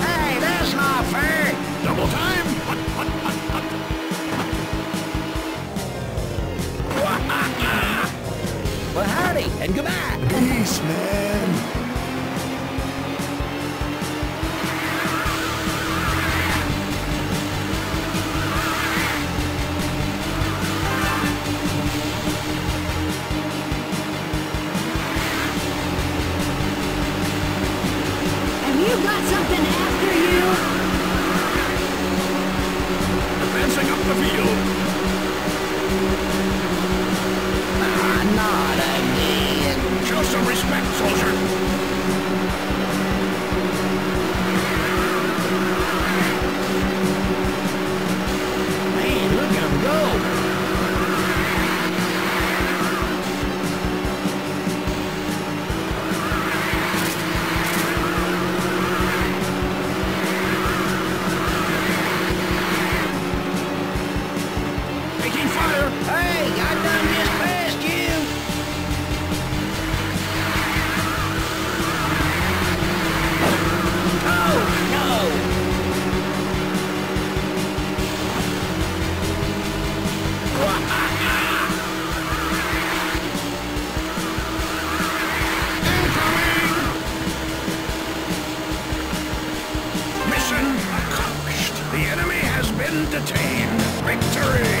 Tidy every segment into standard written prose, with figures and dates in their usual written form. Hey, that's not fair! Double time! Well, howdy, and goodbye! Peace, man! You've got something after you! Advancing up the field! Ah, not again! Show some respect, soldier! Man, look at him go. Detained. Victory!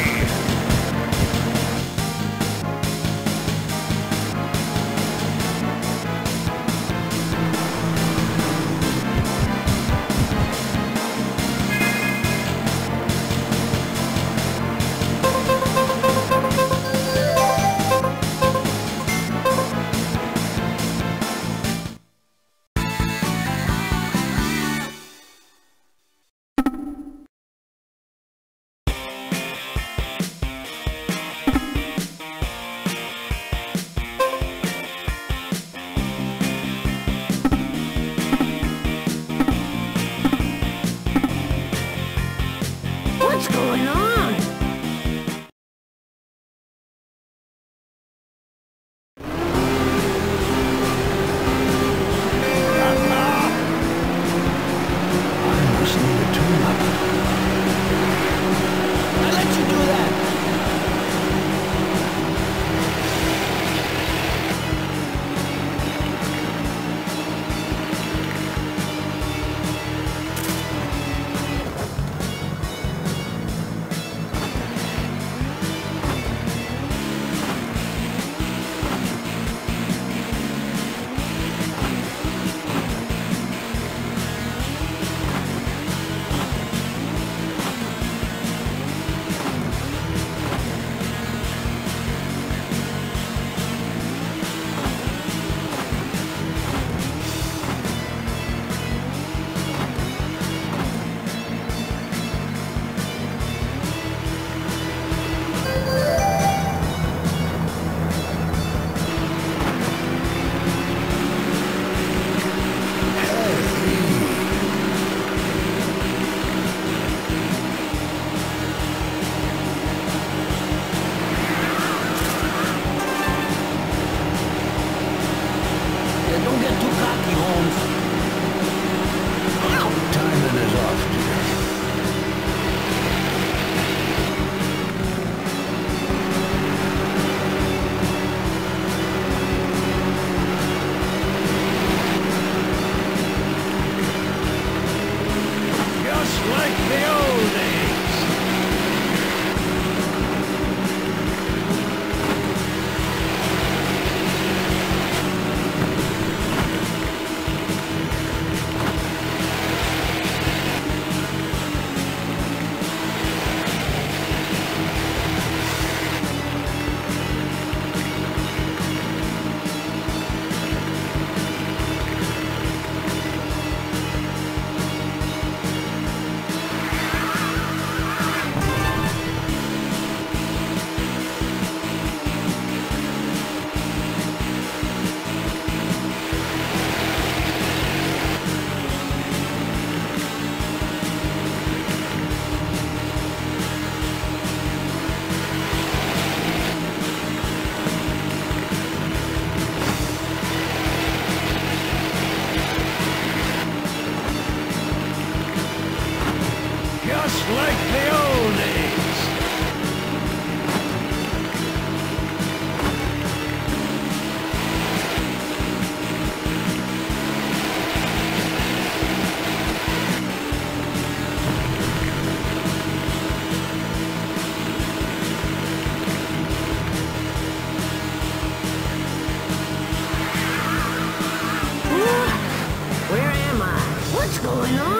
going on?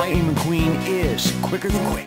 Lightning McQueen is quicker than quick.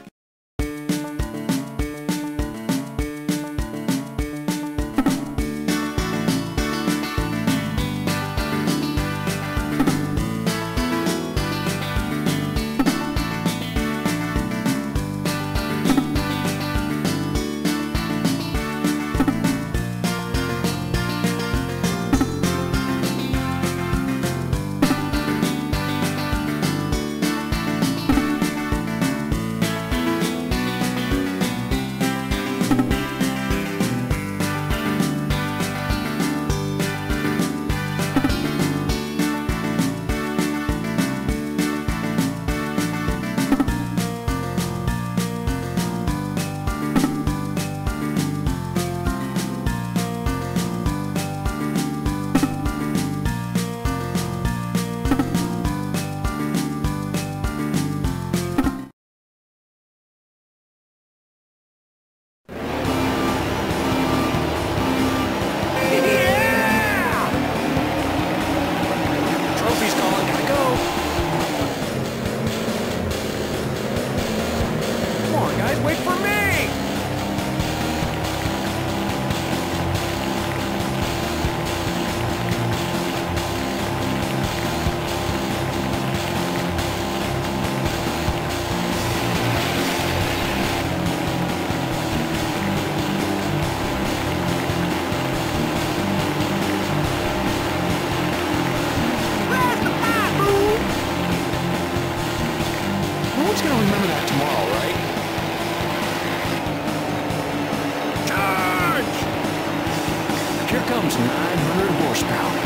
Here comes 900 horsepower.